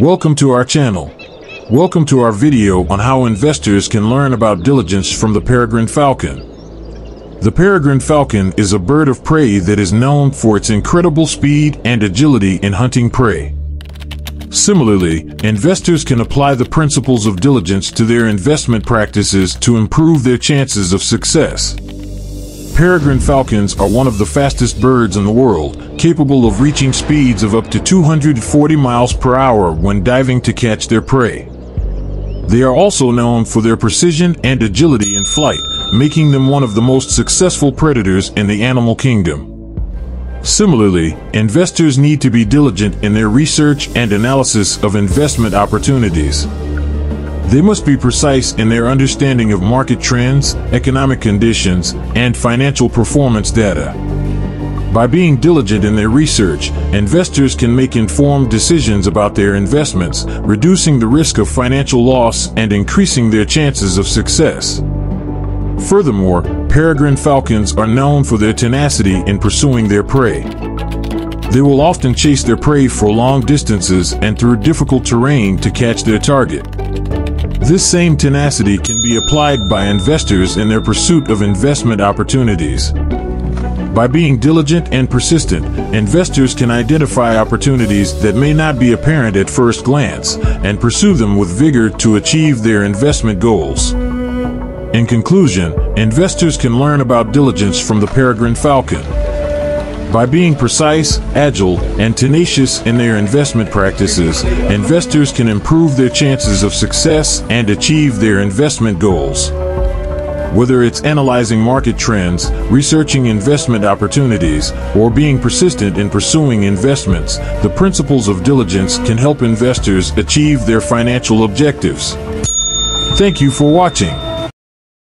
Welcome to our channel. Welcome to our video on how investors can learn about diligence from the peregrine falcon. The peregrine falcon is a bird of prey that is known for its incredible speed and agility in hunting prey. Similarly, investors can apply the principles of diligence to their investment practices to improve their chances of success. Peregrine falcons are one of the fastest birds in the world, capable of reaching speeds of up to 240 miles per hour when diving to catch their prey. They are also known for their precision and agility in flight, making them one of the most successful predators in the animal kingdom. Similarly, investors need to be diligent in their research and analysis of investment opportunities. They must be precise in their understanding of market trends, economic conditions, and financial performance data. By being diligent in their research, investors can make informed decisions about their investments, reducing the risk of financial loss and increasing their chances of success. Furthermore, peregrine falcons are known for their tenacity in pursuing their prey. They will often chase their prey for long distances and through difficult terrain to catch their target. This same tenacity can be applied by investors in their pursuit of investment opportunities. By being diligent and persistent, investors can identify opportunities that may not be apparent at first glance and pursue them with vigor to achieve their investment goals. In conclusion, investors can learn about diligence from the peregrine falcon. By being precise, agile, and tenacious in their investment practices, investors can improve their chances of success and achieve their investment goals. Whether it's analyzing market trends, researching investment opportunities, or being persistent in pursuing investments, the principles of diligence can help investors achieve their financial objectives. Thank you for watching.